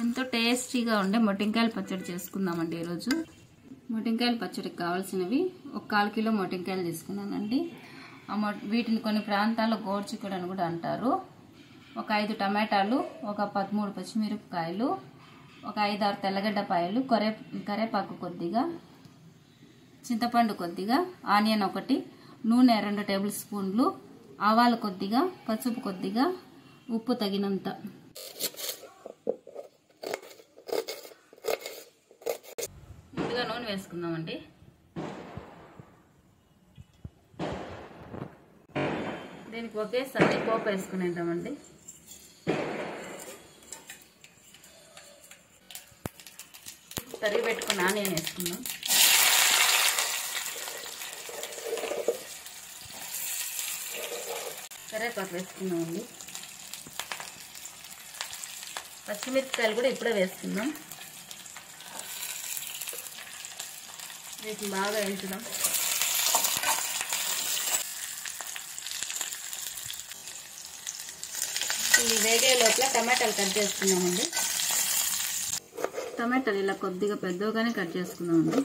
ఎంతో టేస్టీగా ఉండే మోటింకాయల పచ్చడి చేసుకుందామండి ఈ రోజు. మోటింకాయల పచ్చడికి కావాల్సినవి 1/4 కిలో మోటింకాయలు తీసుకున్నానండి. వీటిని కొన్ని ప్రాంతాల్లో గోర్చికడని కూడా అంటారు. ఒక 5 టమాటాలు, ఒక 13 పచ్చిమిరపకాయలు, ఒక 5-6 తెల్లగడ్డపాయలు, కరేపాకు కొద్దిగా, చింతపండు కొద్దిగా, ఆనియన్ ఒకటి, నూనె 2 టేబుల్ స్పూన్లు, ఆవాలు కొద్దిగా, పసుపు కొద్దిగా, ఉప్పు తగినంత. ముందుగా నూనె వేసుకుందామండి. దీనికి ఒకేసారి పోపు వేసుకునేద్దామండి. తరిగి పెట్టుకుని ఆనియన్ వేసుకుందాం. కరేపాకు వేసుకున్నామండి. పచ్చిమిరపకాయలు కూడా ఇప్పుడే వేసుకున్నాం. వీటిని బాగా వేయించుదాం. ఈ వేగే లోపల టమాటాలు కట్ చేసుకున్నామండి. టమాటాలు ఇలా కొద్దిగా పెద్దగానే కట్ చేసుకున్నామండి.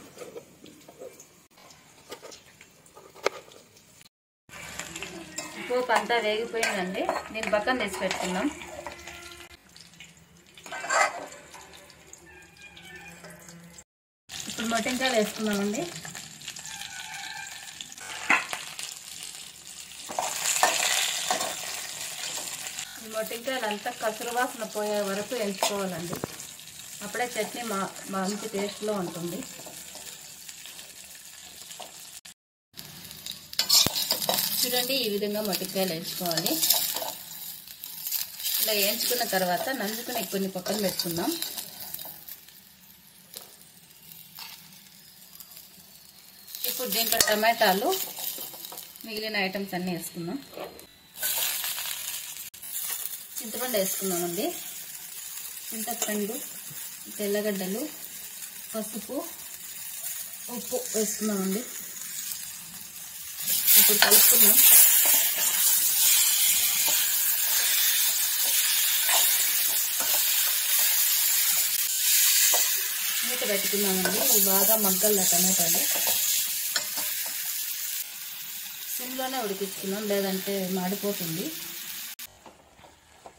పోపు అంతా వేగిపోయిందండి. దీన్ని పక్కన తీసి పెట్టుకున్నాం. ఇప్పుడు మోటింకాయలు వేసుకున్నామండి. ఈ మోటింకాయలు అంతా కసరు వాసన పోయే వరకు వేయించుకోవాలండి. అప్పుడే చట్నీ మంచి టేస్ట్లో ఉంటుంది. చూడండి, ఈ విధంగా మోటికాయలు వేయించుకోవాలి. ఇలా వేయించుకున్న తర్వాత నంజుకుని కొన్ని పక్కన పెట్టుకుందాం. ఇప్పుడు దీంట్లో టమాటాలు, మిగిలిన ఐటమ్స్ అన్నీ వేసుకుందాం. చింతపండు వేసుకున్నామండి. చింతపండు, తెల్లగడ్డలు, పసుపు, ఉప్పు వేసుకున్నామండి. ఇప్పుడు కలుపుకున్నాం. మూత పెట్టుకున్నామండి. ఇవి బాగా మగ్గల టమాటాలు సిమ్లోనే ఉడికించుకున్నాం, లేదంటే మాడిపోతుంది.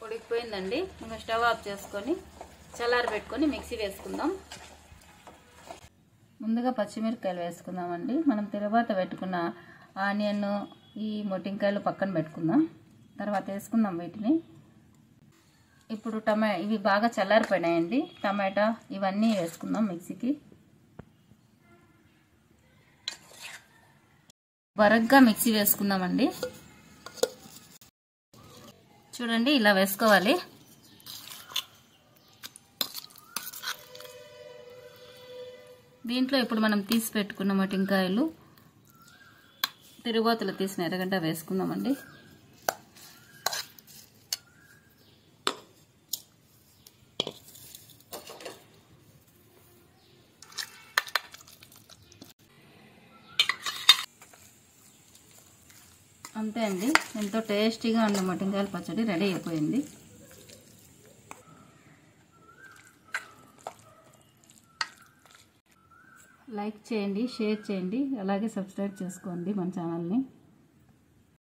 ఉడికిపోయిందండి. ఇంకా స్టవ్ ఆఫ్ చేసుకొని చల్లారి పెట్టుకొని మిక్సీ వేసుకుందాం. ముందుగా పచ్చిమిరపకాయలు వేసుకుందామండి. మనం తర్వాత పెట్టుకున్న ఆనియన్, ఈ మోటింకాయలు పక్కన పెట్టుకుందాం, తర్వాత వేసుకుందాం వీటిని. ఇప్పుడు ఇవి బాగా చల్లారిపోయినాయండి. టమాటా ఇవన్నీ వేసుకుందాం మిక్సీకి. బరగ్గా మిక్సీ వేసుకుందామండి. చూడండి, ఇలా వేసుకోవాలి. దీంట్లో ఇప్పుడు మనం తీసి పెట్టుకున్న మోటింకాయలు, తిరువాతలు తీసిన ఎర్రగడ్డ వేసుకుందామండి. అంతే అండి, ఎంతో టేస్టీగా ఉన్న మోటింకాయల పచ్చడి రెడీ అయిపోయింది. లైక్ చేయండి, షేర్ చేయండి, అలాగే సబ్స్క్రైబ్ చేసుకోండి మన ఛానల్ని.